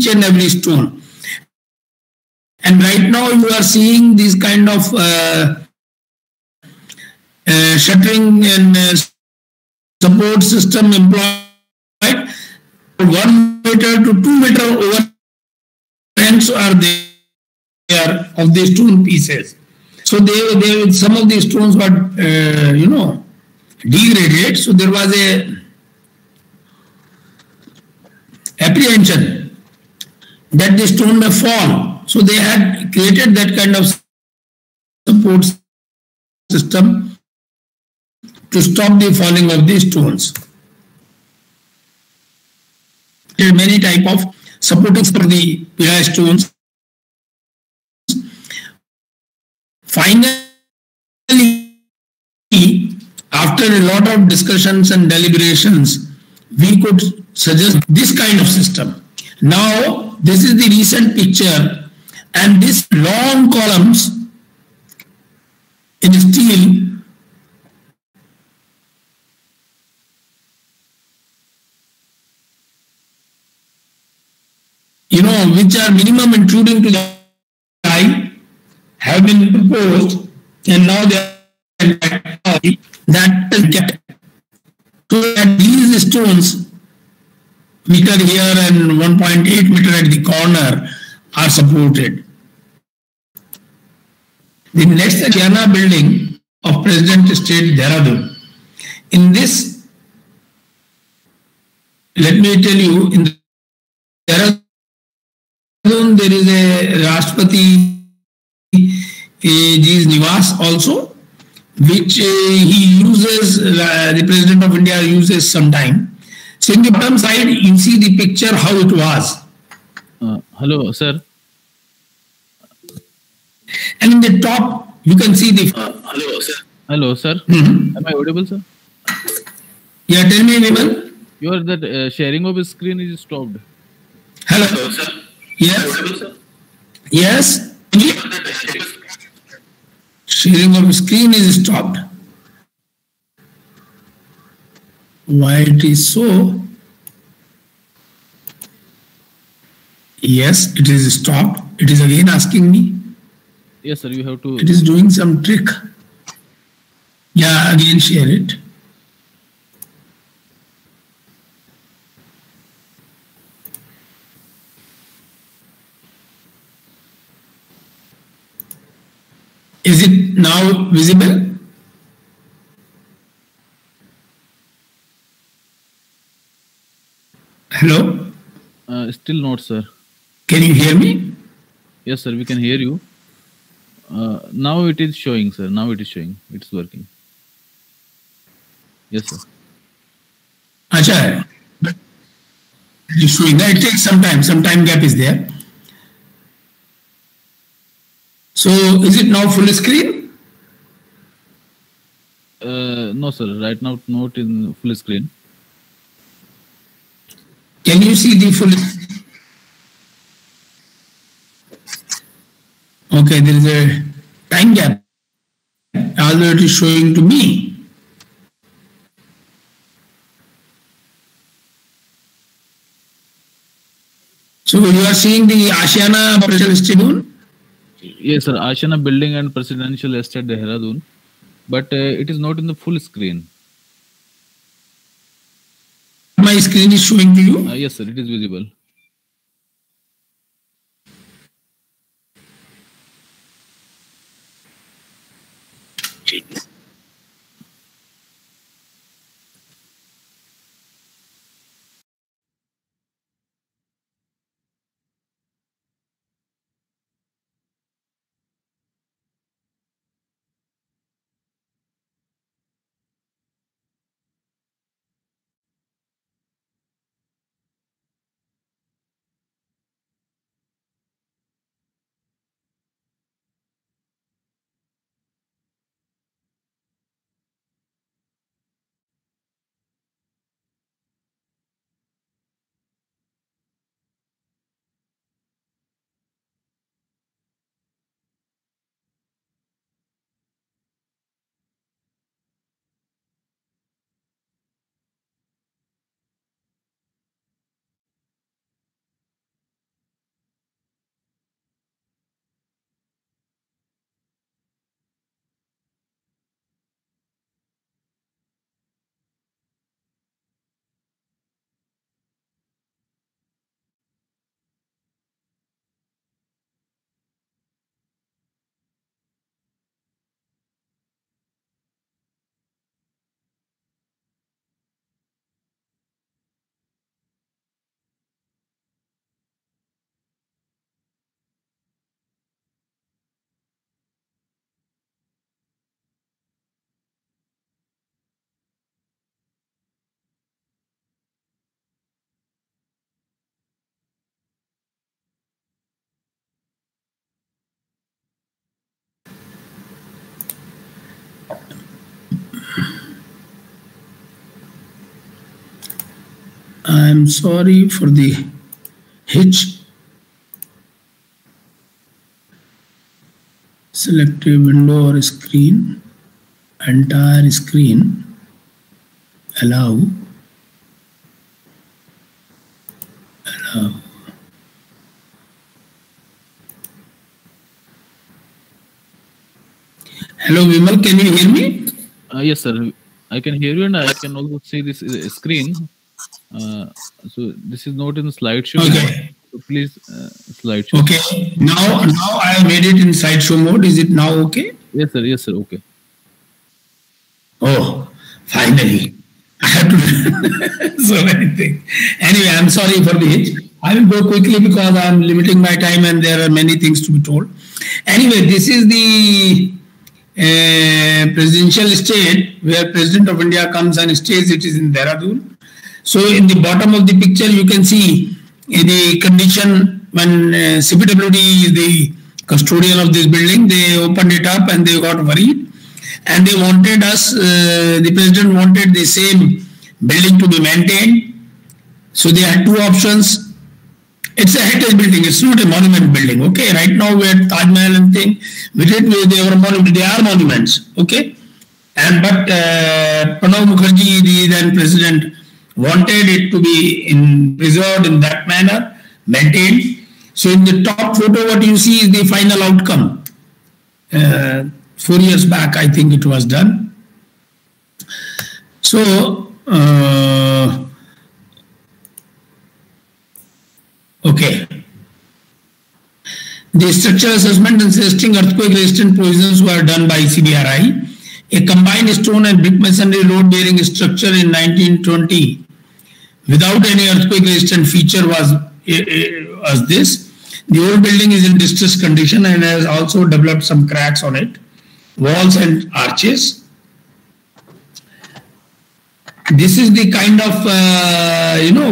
each and every stone. And right now you are seeing these kind of shuttering and support system employed. 1 meter to 2 meter over ends are there of these stone pieces. So they some of these stones got degraded. So there was a apprehension that the stone may fall. So they had created that kind of support system to stop the falling of these stones. There are many type of supporting for the pillar stones. Finally, after a lot of discussions and deliberations, we could suggest this kind of system. Now, this is the recent picture, and these long columns in steel which are minimum intruding to the eye, have been proposed, and now they are that is kept. So that these stones, meter here and 1.8 meter at the corner, are supported. The next Ashiana building of Presidential Estate Dehradun. In this, let me tell you, in Dehradun there is a Rashtrapati Ji's Niwas also, which he uses, the President of India uses sometime. So in the bottom side, you see the picture how it was. Hello, sir. And in the top, you can see the... hello, sir. Hello, sir. Mm-hmm. Am I audible, sir? Yeah, tell me, Vimal. Your sharing of the screen is stopped. Hello, hello sir. Yes. Yes. Sharing of screen is stopped. Why it is so? Yes, it is stopped. It is again asking me. Yes, sir. You have to. It is doing some trick. Yeah, again share it. Is it now visible? Hello? Still not, sir. Can you hear me? Yes, sir. We can hear you. Now it is showing, sir. Now it is showing. It's working. Yes, sir. Achha. But it is showing. It takes some time. Some time gap is there. So, is it now full screen? No, sir. Right now, not in full screen. Can you see the full? Okay, there is a time gap. Although it is showing to me. So, you are seeing the Ashiana Presidential Estate? Yes, sir. Ashiana building and Presidential Estate Dehradun, but it is not in the full screen. My screen is showing to you. Yes, sir. It is visible. I am sorry for the hitch. Select a window or screen, entire screen, allow, allow. Hello Vimal, can you hear me? Yes sir, I can hear you and I can also see this screen. So this is not in slideshow. Okay. So please slideshow. Okay. Now I have made it in slideshow mode. Is it now okay? Yes sir. Yes sir. Okay. Oh, finally! I have to do so many things. Anyway, I am sorry for the hitch. I will go quickly because I am limiting my time and there are many things to be told. Anyway, this is the presidential estate where President of India comes and stays. It is in Dehradun. So in the bottom of the picture, you can see the condition when CPWD is the custodian of this building. They opened it up and they got worried, and they wanted us. The president wanted the same building to be maintained. So they had two options. It's a heritage building. It's not a monument building. Okay, right now we are Taj Mahal and thing. We did. They are monuments. Okay, and but Pranav Mukherjee, the then president, wanted it to be in preserved in that manner, maintained. So in the top photo, what you see is the final outcome. 4 years back, I think it was done. So okay, the structural assessment and testing earthquake-resistant provisions were done by CBRI. A combined stone and brick masonry load-bearing structure in 1920, without any earthquake-resistant feature, was this. The old building is in distressed condition and has also developed some cracks on it, walls and arches. This is the kind of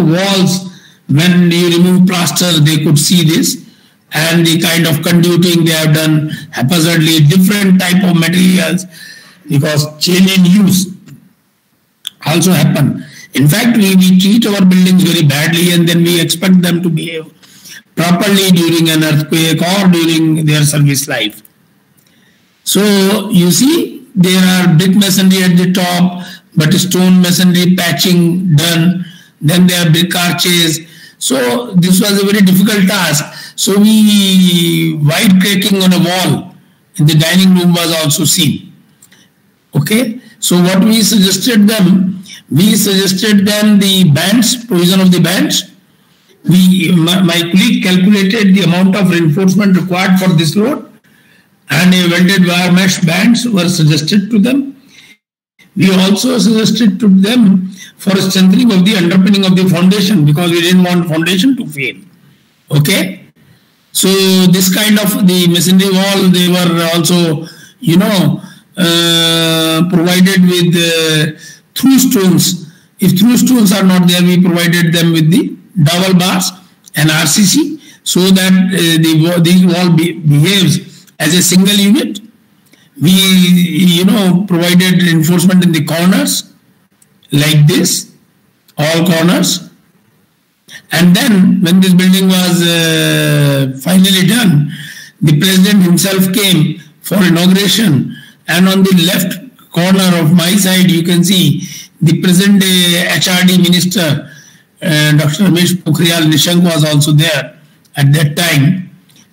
walls when you remove plaster, they could see this, and the kind of conduiting they have done haphazardly, different type of materials. Because change in use also happen. In fact, we treat our buildings very badly, and then we expect them to behave properly during an earthquake or during their service life. So you see, there are brick masonry at the top, but stone masonry patching done. Then there are brick arches. So this was a very difficult task. So we wide cracking on a wall in the dining room was also seen. Okay, so what we suggested them, the bands, provision of the bands. My colleague calculated the amount of reinforcement required for this load, and a welded wire mesh bands were suggested to them. We also suggested to them for strengthening of the underpinning of the foundation, because we didn't want foundation to fail. Okay, so this kind of the masonry wall, they were also, provided with through stones. If through stones are not there, we provided them with the dowel bars and RCC, so that the wall behaves as a single unit. We provided reinforcement in the corners like this, all corners. And then when this building was finally done, the president himself came for inauguration. And on the left corner of my side, you can see the present day HRD minister, Dr. Ramesh Pokhriyal Nishank, was also there at that time.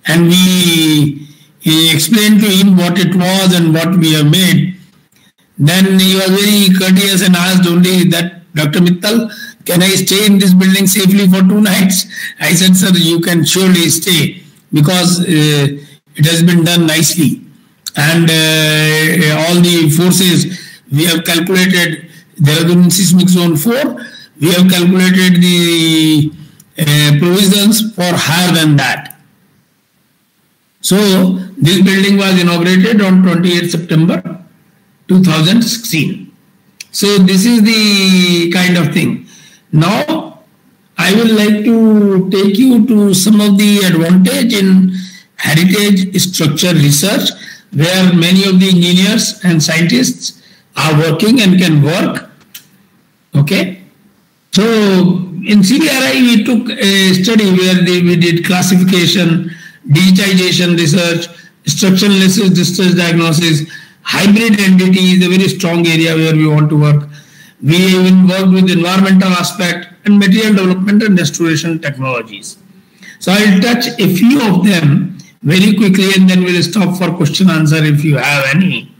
And he explained to him what it was and what we have made. Then he was very courteous and asked only that, Dr. Mittal, can I stay in this building safely for 2 nights? I said, sir, you can surely stay, because it has been done nicely. And all the forces we have calculated. Dehradun seismic zone 4. We have calculated the provisions for higher than that. So this building was inaugurated on 28th September 2016. So this is the kind of thing. Now I would like to take you to some of the advantage in heritage structure research, where many of the engineers and scientists are working and can work. Okay, so in CDRI, we took a study where we did classification, digitization research, structural analysis, distress diagnosis, hybrid NDT is a very strong area where we want to work. We even worked with environmental aspect and material development and restoration technologies. So I'll touch a few of them very quickly and then we'll stop for question answer if you have any.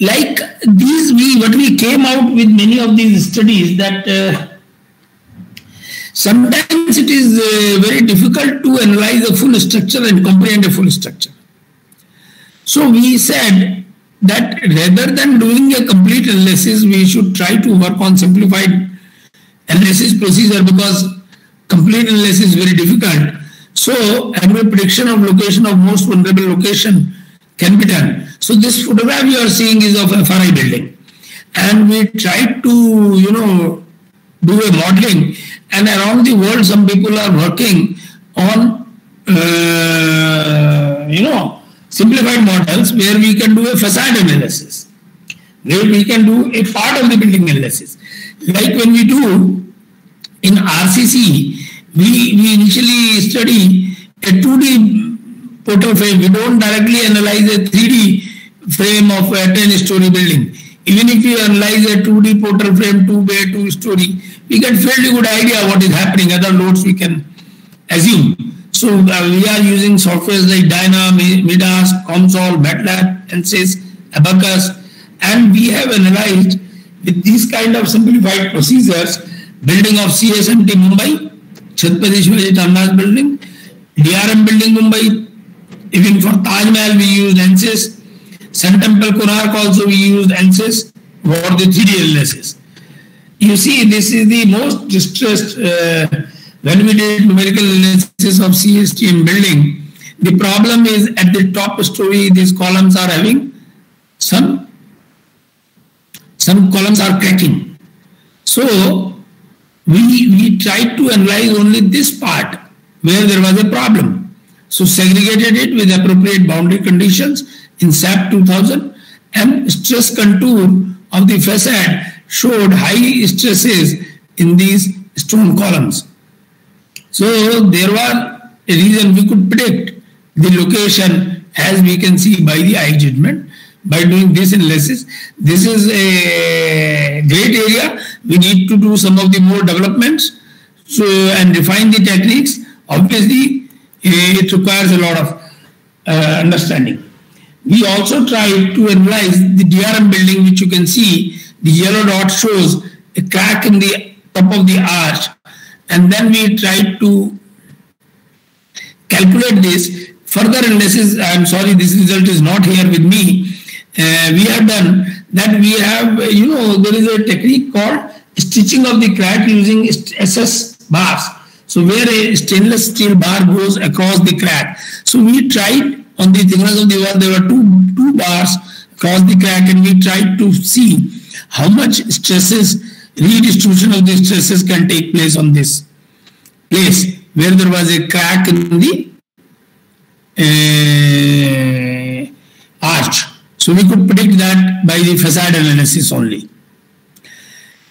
Like these, we came out with many of these studies that sometimes it is very difficult to analyze a full structure and comprehend a full structure. So we said that rather than doing a complete analysis, we should try to work on simplified analysis procedure because complete analysis is very difficult. So annual prediction of location of most vulnerable location can be done. So this photograph you are seeing is of FRI building, and we tried to do a modeling. And around the world, some people are working on simplified models where we can do a facade analysis, where we can do a part of the building analysis. Like when we do in RCC, we initially study a 2D photo frame. We don't directly analyze a 3D frame of a 10-story building. Even if you analyze a 2D portal frame, 2-bay, 2-story, we get fairly good idea what is happening. Other loads we can assume. So we are using softwares like Dyna, Midas, Comsol, Matlab, Nsys, Abacus, and we have analyzed with these kind of simplified procedures building of CSMT Mumbai, Chhatrapati Shivaji Terminus building, DRM building Mumbai. Even for Taj Mahal, we used ANSYS. Sun Temple, Konark also we used ANSYS for the 3D analysis. You see, this is the most distressed. When we did numerical analysis of CSTM building, the problem is at the top story, these columns are having some columns are cracking. So we tried to analyze only this part where there was a problem. So segregated it with appropriate boundary conditions in SAP 2000, and stress contour of the facade showed high stresses in these stone columns. So there were a reason we could predict the location as we can see by the eye judgment by doing this analysis. This is a great area. We need to do some of the more developments and refine the techniques. Obviously, it requires a lot of understanding. We also tried to analyze the DRM building, which you can see the yellow dot shows a crack in the top of the arch, and then we tried to calculate this further analysis. I am sorry, this result is not here with me. We have done that. We have there is a technique called stitching of the crack using SS bars. So where a stainless steel bar goes across the crack. So we tried on the thickness of the wall, there were two bars across the crack, and we tried to see how much stresses, redistribution of the stresses can take place on this place where there was a crack in the arch. So we could predict that by the facade analysis only.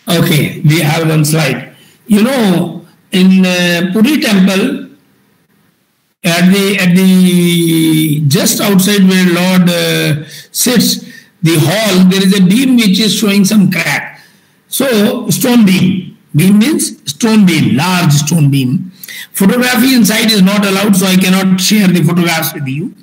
Okay, we have one slide. In Puri Temple, at the just outside where Lord sits, the hall, there is a beam which is showing some crack. So stone beam. Beam means stone beam, large stone beam. Photography inside is not allowed, so I cannot share the photographs with you.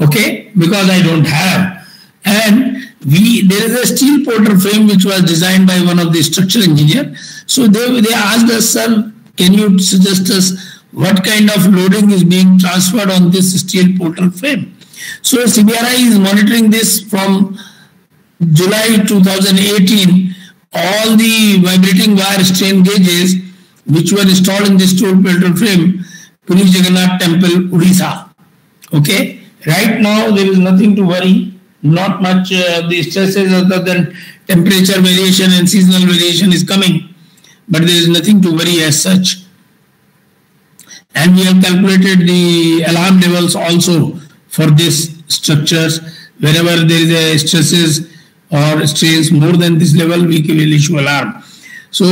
Okay, because I don't have. And there is a steel portal frame which was designed by one of the structural engineer. So they asked us, sir, can you suggest us what kind of loading is being transferred on this steel portal frame? So CBRI is monitoring this from July 2018. All the vibrating wire strain gauges which were installed in this steel portal frame, Puri Jagannath Temple, Odisha. Okay, right now there is nothing to worry. Not much the stresses other than temperature variation and seasonal variation is coming, but there is nothing to worry as such. And we have calculated the alarm levels also for these structures. Wherever there is a stresses or strains more than this level, we will issue alarm. So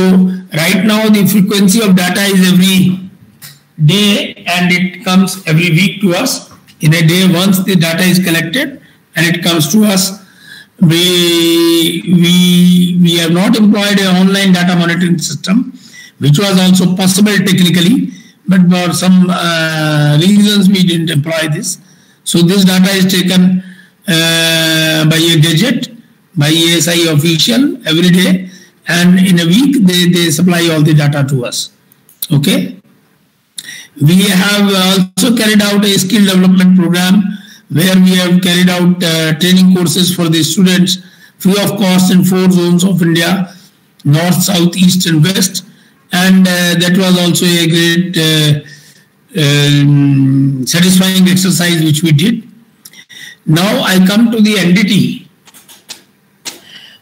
right now the frequency of data is every day and it comes every week to us. In a day, once the data is collected and it comes to us, we have not employed an online data monitoring system, which was also possible technically, but for some reasons we didn't employ this. So this data is taken by a gadget, by ASI official every day, and in a week they supply all the data to us. Okay. We have also carried out a skill development program where we have carried out training courses for the students free of cost in 4 zones of India, north, south, east and west, and that was also a great satisfying exercise which we did. Now I come to the NDT.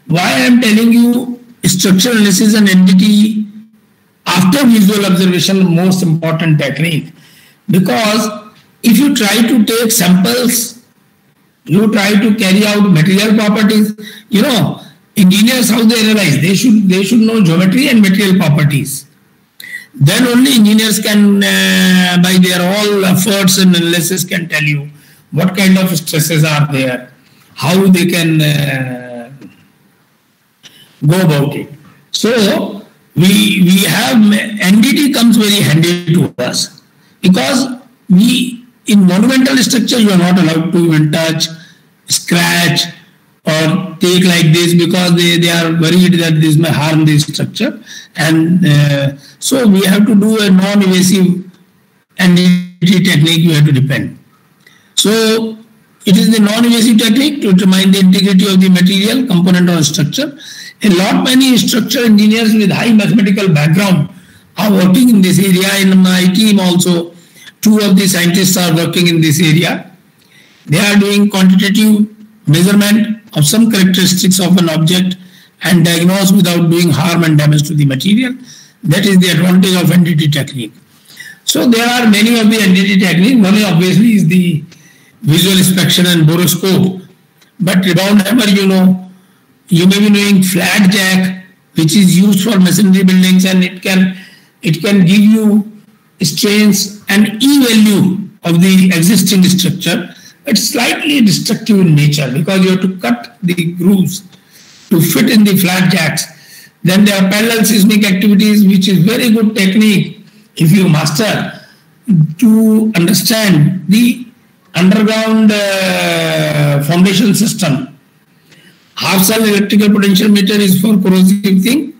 Why I am telling you structural analysis and NDT after visual observation, most important technique, because if you try to take samples, you try to carry out material properties. You know, engineers how they analyze, they should know geometry and material properties. Then only engineers can, by their all efforts and analysis, can tell you what kind of stresses are there, how they can go about it. So we have NDT comes very handy to us, because we in monumental structures we are not allowed to even touch, scratch or take like this, because they are worried that this may harm the structure, and so we have to do a non-invasive NDT technique. We have to depend. So it is the non-invasive technique to determine the integrity of the material, component or structure. A lot many structural engineers with high mathematical background are working in this area. In my team also, 2 of the scientists are working in this area. They are doing quantitative measurement of some characteristics of an object and diagnose without doing harm and damage to the material. That is the advantage of NDT technique. So there are many of the NDT techniques. One obviously is the visual inspection and boroscope, but rebound hammer, you know, you may be knowing flat jack, which is used for masonry buildings, and it can give you strains and E value of the existing structure. It's slightly destructive in nature, because you have to cut the grooves to fit in the flat jacks. Then there are parallel seismic activities, which is very good technique if you master to understand the underground foundation system. Half cell electrical potentiometer is for corrosive thing.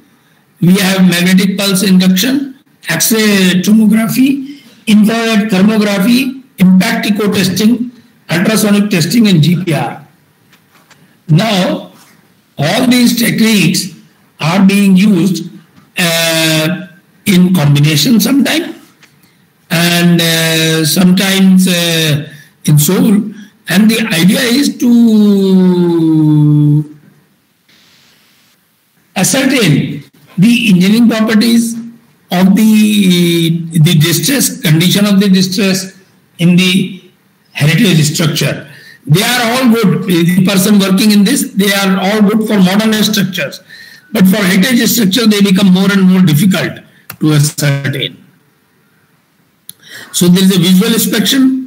We have magnetic pulse induction, X-ray tomography, infrared thermography, impact echo testing, ultrasonic testing, and GPR. Now, all these techniques are being used in combination sometimes, and sometimes in Seoul, and the idea is to ascertain the engineering properties of the distress, condition of the distress in the heritage structure. They are all good. The person working in this, they are all good for modern structures, but for heritage structure they become more and more difficult to ascertain. So there is a visual inspection.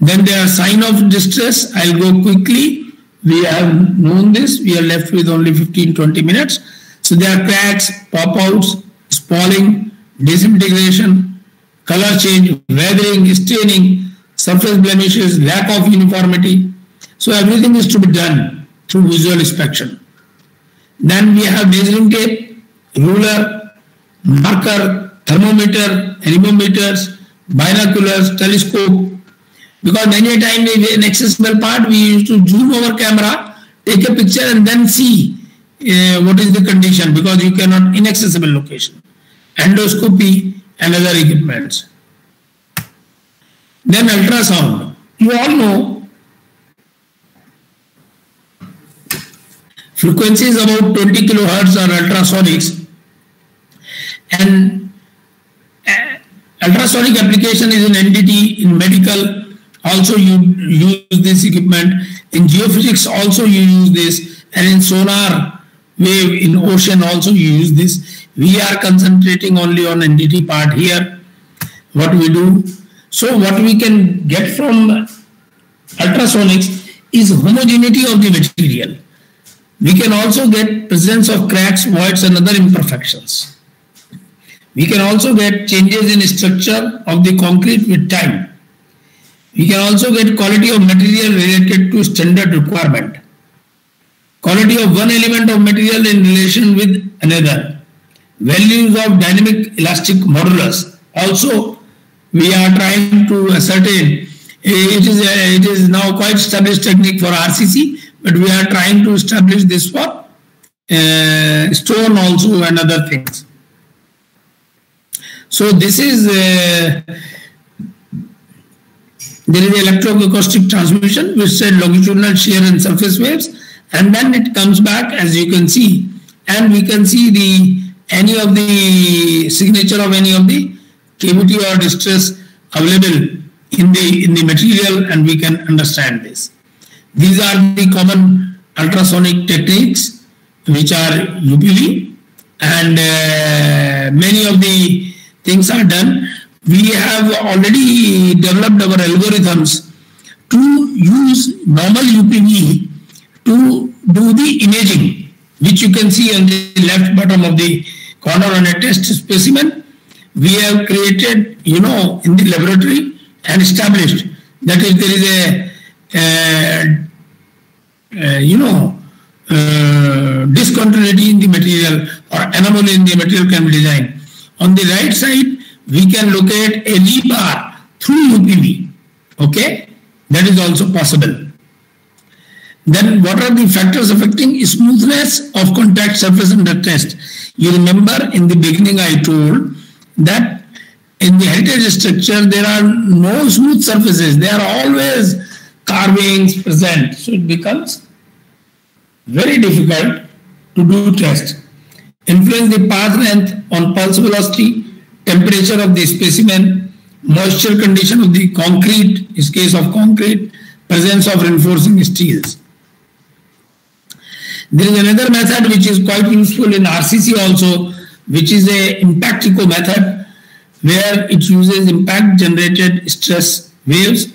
Then there are signs of distress. I'll go quickly. We have known this. We are left with only 15-20 minutes. So there are cracks, pop-outs, spalling, disintegration, color change, weathering, staining, surface blemishes, lack of uniformity. So everything is to be done through visual inspection. Then we have measuring tape, ruler, marker, thermometer, anemometers, binoculars, telescope. Because many a time in accessible part we used to zoom over camera, take a picture and then see what is the condition, because you cannot in accessible location. Endoscopy and other equipments. Then ultrasound. You all know frequencies about 20 kilohertz are ultrasonics, and ultrasonic application is in NDT, in medical. Also you use this equipment, in geophysics also you use this, and in sonar wave in ocean also you use this. We are concentrating only on NDT part here. What we do? So what we can get from ultrasonics is homogeneity of the material. We can also get presence of cracks, voids and other imperfections. We can also get changes in structure of the concrete with time. We can also get quality of material related to standard requirement. Quality of one element of material in relation with another. Values of dynamic elastic modulus. Also, we are trying to ascertain, it is now quite established technique for RCC, but we are trying to establish this for stone also and other things. So this is, there is electroacoustic transmission which said longitudinal shear and surface waves, and then it comes back as you can see, and we can see any of the signature of any of the cavity or distress available in the material, and we can understand this. These are the common ultrasonic techniques which are UPV, and many of the things are done. We have already developed our algorithms to use normal UPV to do the imaging, which you can see on the left bottom of the corner on a test specimen. We have created, you know, in the laboratory and established that if there is a discontinuity in the material or anomaly in the material can be designed. On the right side, we can locate a lead bar through UPV. Okay, that is also possible. Then what are the factors affecting smoothness of contact surface under test? You remember in the beginning I told that in the heritage structure there are no smooth surfaces. There are always carvings present. So it becomes very difficult to do test. Influence the path length on pulse velocity, temperature of the specimen, moisture condition of the concrete, in case of concrete, presence of reinforcing steels. There is another method which is quite useful in RCC also, which is a impact echo method, where it uses impact generated stress waves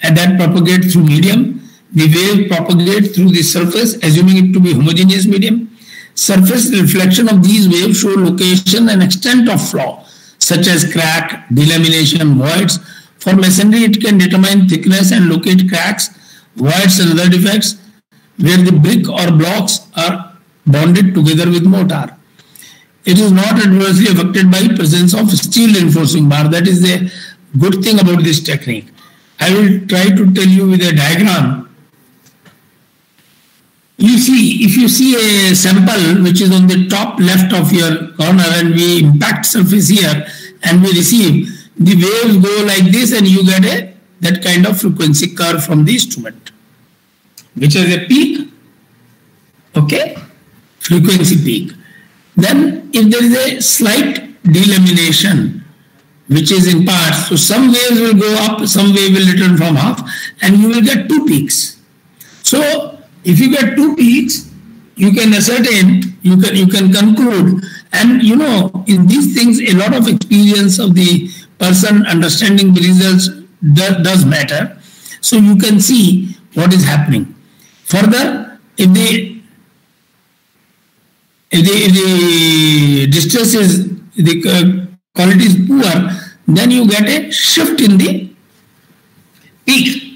and that propagate through medium. The wave propagates through the surface, assuming it to be homogeneous medium. Surface reflection of these waves show location and extent of flaw, such as crack, delamination, voids. For masonry, it can determine thickness and locate cracks, voids and other defects where the brick or blocks are bonded together with mortar. It is not adversely affected by presence of steel reinforcing bar. That is the good thing about this technique. I will try to tell you with a diagram. You see, if you see a sample which is on the top left of your corner and we impact surface here and we receive, the waves go like this and you get that kind of frequency curve from the instrument, which is a peak, okay, frequency peak. Then if there is a slight delamination, which is in parts, so some waves will go up, some wave will return from half, and you will get two peaks. So if you get two peaks, you can ascertain, you can conclude, and you know, in these things a lot of experience of the person understanding the results does matter. So you can see what is happening. Further, if the distress is, the quality is poor, then you get a shift in the peak.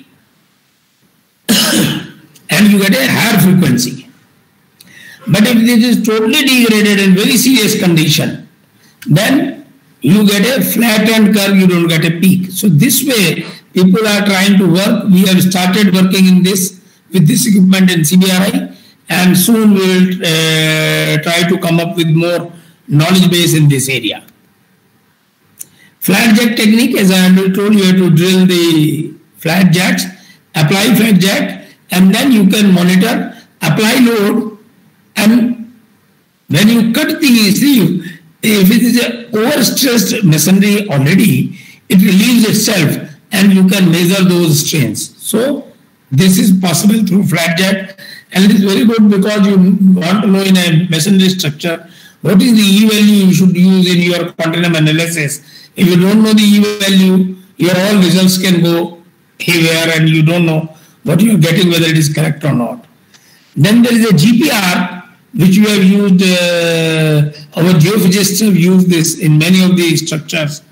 And you get a higher frequency. But if it is totally degraded in very serious condition, then you get a flattened curve, you don't get a peak. So this way people are trying to work. We have started working in this with this equipment in CBRI, and soon we will try to come up with more knowledge base in this area. Flat jack technique, as I told you, to drill the flat jacks, apply flat jack, and then you can monitor, apply load, and when you cut the sleeve, if it is a overstressed masonry already, it relieves itself and you can measure those strains. So this is possible through flat jack, and it is very good because you want to know in a masonry structure What is the E value you should use in your continuum analysis? If you don't know the E value, your all results can go here and you don't know what you are getting, whether it is correct or not. Then there is a GPR, which we have used, our geophysicists have used this in many of the structures.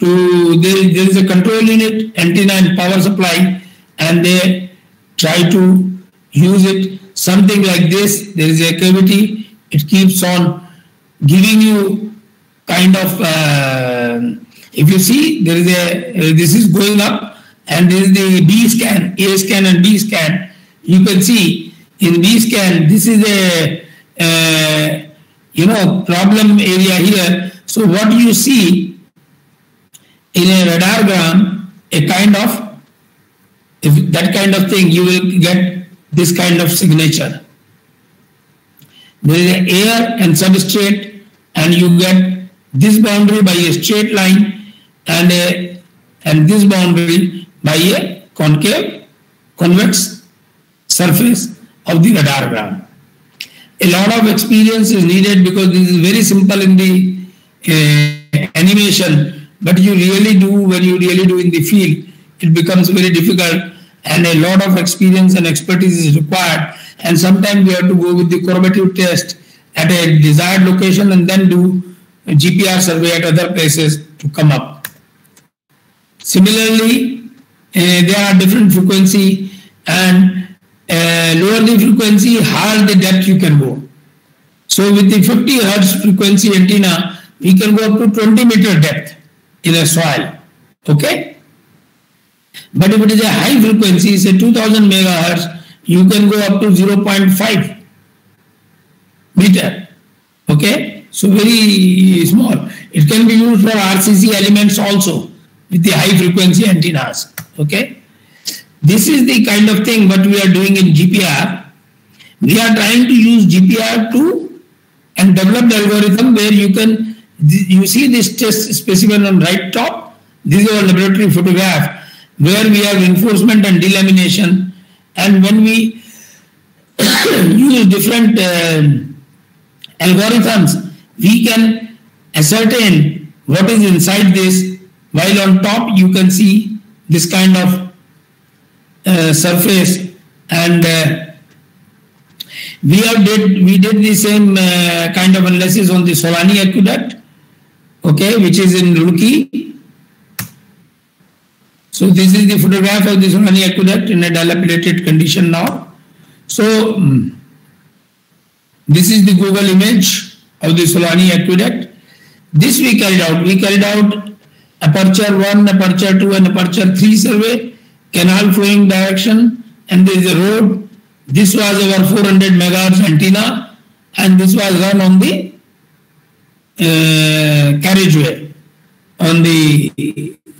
There is a control unit, antenna and power supply, and they try to use it. Something like this, there is a cavity, it keeps on giving you kind of, if you see, there is a, this is going up, and there is the B scan, A scan and B scan. You can see in B scan, this is a, problem area here. So what you see in a radar gram, a kind of, if that kind of thing, you will get this kind of signature. There is an air and substrate, and you get this boundary by a straight line and a, and this boundary by a concave, convex surface of the radar gram. A lot of experience is needed because this is very simple in the animation, but you really do, when you really do in the field, it becomes very difficult, and a lot of experience and expertise is required, and sometimes we have to go with the corroborative test at a desired location and then do a GPR survey at other places to come up. Similarly, there are different frequency, and lower the frequency, higher the depth you can go. So with the 50 Hertz frequency antenna, we can go up to 20 meter depth in a soil, okay? But if it is a high frequency, say 2000 megahertz, you can go up to 0.5 meter. Okay, so very small. It can be used for RCC elements also with the high frequency antennas. Okay, this is the kind of thing what we are doing in GPR. We are trying to use GPR to and develop the algorithm where you can, you see this test specimen on right top. This is our laboratory photograph, where we have reinforcement and delamination, and when we use different algorithms, we can ascertain what is inside this, while on top you can see this kind of surface, and we did the same kind of analysis on the Solani Aqueduct, okay, which is in Ruki. So this is the photograph of this Solani Aqueduct in a dilapidated condition now. So this is the Google image of the Solani Aqueduct. This we carried out. We carried out aperture 1, aperture 2 and aperture 3 survey, canal flowing direction, and there is a road. This was our 400 megahertz antenna, and this was run on the carriageway on the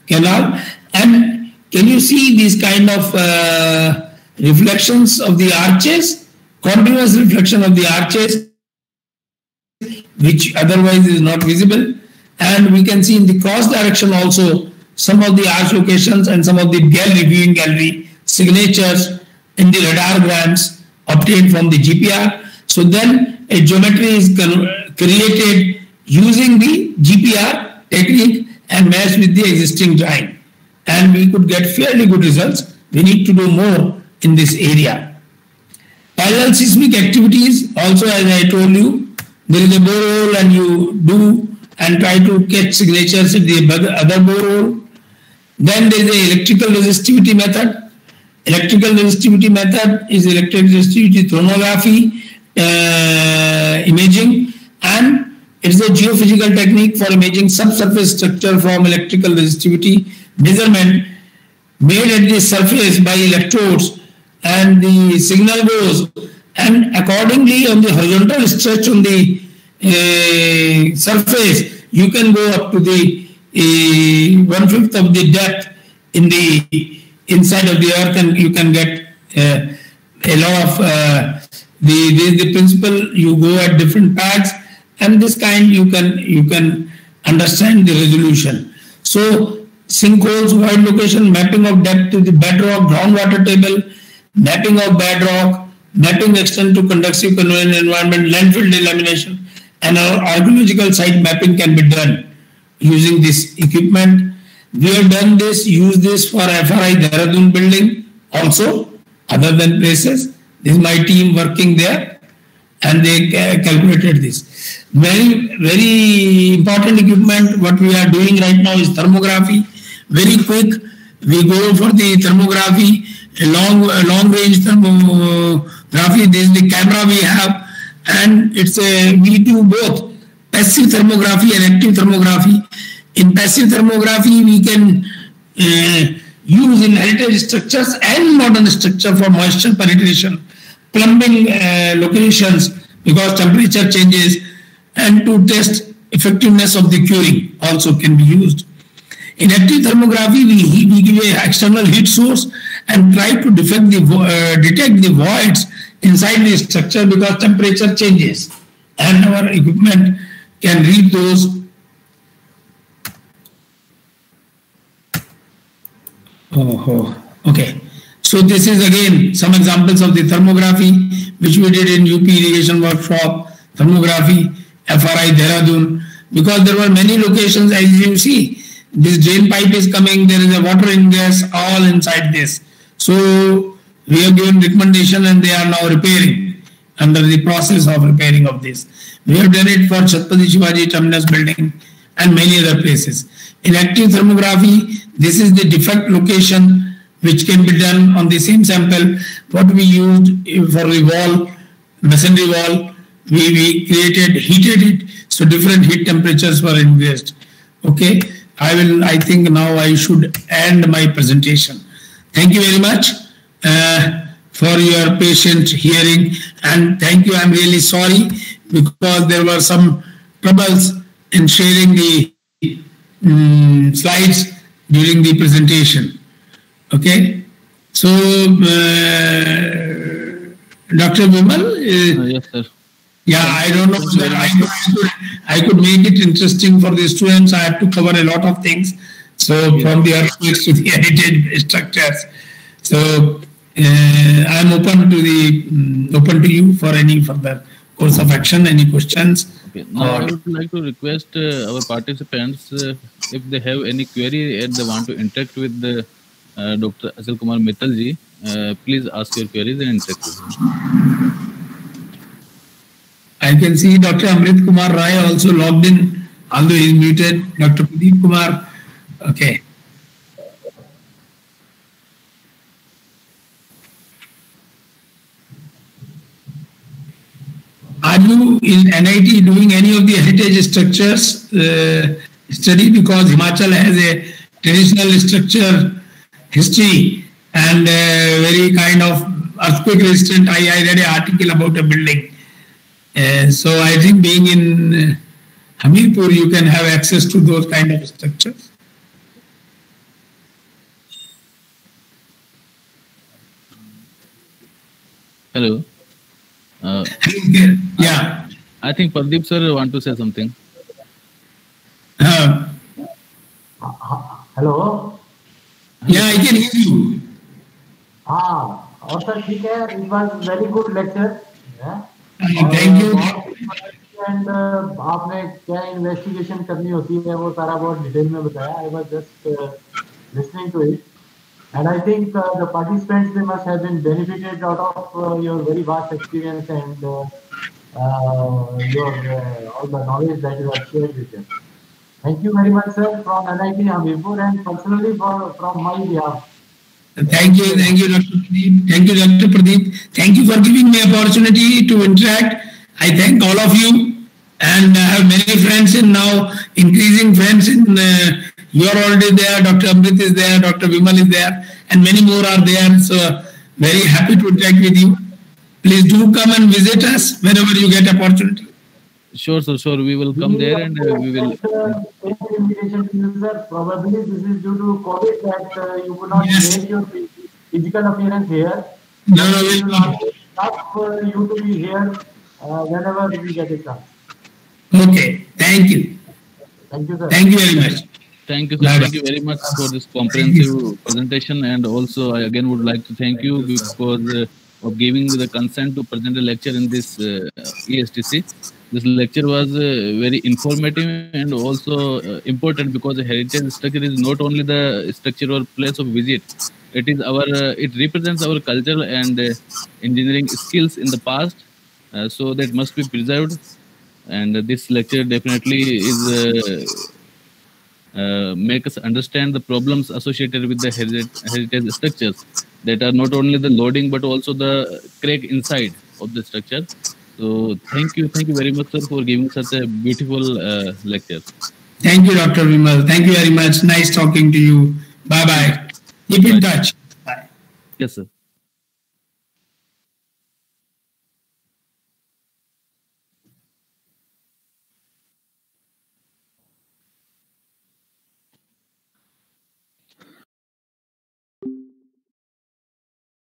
canal. And can you see these kind of reflections of the arches, continuous reflection of the arches, which otherwise is not visible. And we can see in the cross direction also some of the arch locations and some of the reviewing gallery signatures in the radar grams obtained from the GPR. So then a geometry is created using the GPR technique and matched with the existing drawing, and we could get fairly good results. We need to do more in this area. Parallel seismic activities, also as I told you, there is a borehole and you do and try to catch signatures in the other borehole. Then there is the electrical resistivity method. Electrical resistivity method is electric resistivity thermography imaging, and it is a geophysical technique for imaging subsurface structure from electrical resistivity measurement made at the surface by electrodes, and the signal goes, and accordingly on the horizontal stretch on the surface you can go up to the 1/5 of the depth in the inside of the earth, and you can get a lot of the principle. You go at different paths, and this kind you can understand the resolution. So sinkholes, void location, mapping of depth to the bedrock, groundwater table, mapping of bedrock, mapping extent to conducive environment, landfill delamination, and our archaeological site mapping can be done using this equipment. We have done this, used this for FRI Dehradun building also, other than places. This is my team working there, and they calculated this. Very, very important equipment. What we are doing right now is thermography. Very quick, we go for the thermography, long range thermography. This is the camera we have, and it's a, we do both passive thermography and active thermography. In passive thermography, we can use inherited structures and modern structure for moisture penetration, plumbing locations because temperature changes, and to test effectiveness of the curing also can be used. In active thermography, we give an external heat source and try to detect the voids inside the structure because temperature changes, and our equipment can read those. Okay. So this is again some examples of the thermography which we did in UP irrigation workshop, thermography, FRI Dehradun, because there were many locations. As you see, this drain pipe is coming, there is a water ingress all inside this. So we have given recommendation and they are now repairing, under the process of repairing of this. We have done it for Chhatrapati Shivaji Terminus building and many other places. In active thermography, this is the defect location which can be done on the same sample. What we used for the wall, masonry wall, we created, heated it, so different heat temperatures were ingressed. Okay, I think now I should end my presentation. Thank you very much for your patient hearing, and thank you. I'm really sorry because there were some troubles in sharing the slides during the presentation. Okay, so Dr. Bimal, yes, sir. Yeah, I don't know that I could make it interesting for the students. I have to cover a lot of things. So yeah, from the earthquakes to the heritage structures. So I'm open to the you for any further course of action, any questions. Okay. Now I would like to request our participants if they have any query and they want to interact with the Dr. Asil Kumar Mithalji, please ask your queries and interact with him. I can see Dr. Amrit Kumar Rai also logged in, although he is muted. Dr. Pradeep Kumar, okay. Are you in NIT doing any of the heritage structures study, because Himachal has a traditional structure history and very kind of earthquake resistant. I read an article about a building. So I think being in Hamirpur, you can have access to those kind of structures. Hello. Yeah. I think Pradeep sir want to say something. Hello. Yeah, I can hear you. Ah, sir, it was very good lecture. Yeah. Thank you. And आपने क्या investigation करनी होती है वो सारा बहुत detail में बताया. I was just listening to it, and I think the participants, they must have been benefited out of your very vast experience and your all the knowledge that you have shared with them. Thank you very much, sir, from NIT Hamirpur and personally from my behalf. Thank you, Dr. Pradeep. Thank you, Dr. Pradeep. Thank you for giving me opportunity to interact. I thank all of you, and I have many friends in now, increasing friends in. You are already there. Dr. Amrit is there. Dr. Vimal is there, and many more are there. So very happy to interact with you. Please do come and visit us whenever you get opportunity. Sure, sir. Sure, we will come there, and we will. Invitation to you, sir. Probably this is due to COVID that you could not make your physical appearance here. No, no, we will not. Ask for you to be here whenever we get a chance. Okay. Thank you. Thank you, sir. Thank you very much. Thank you, sir. Thank you very much for this comprehensive presentation, and also I again would like to thank you because of giving the consent to present a lecture in this ESTC. This lecture was very informative and also important, because a heritage structure is not only the structure or place of visit. It is our it represents our cultural and engineering skills in the past, so that must be preserved. And this lecture definitely is make us understand the problems associated with the heritage structures, that are not only the loading but also the crack inside of the structure. So thank you very much, sir, for giving such a beautiful lecture. Thank you, Dr. Vimal. Thank you very much. Nice talking to you. Bye bye. Keep in touch. Bye. Yes, sir.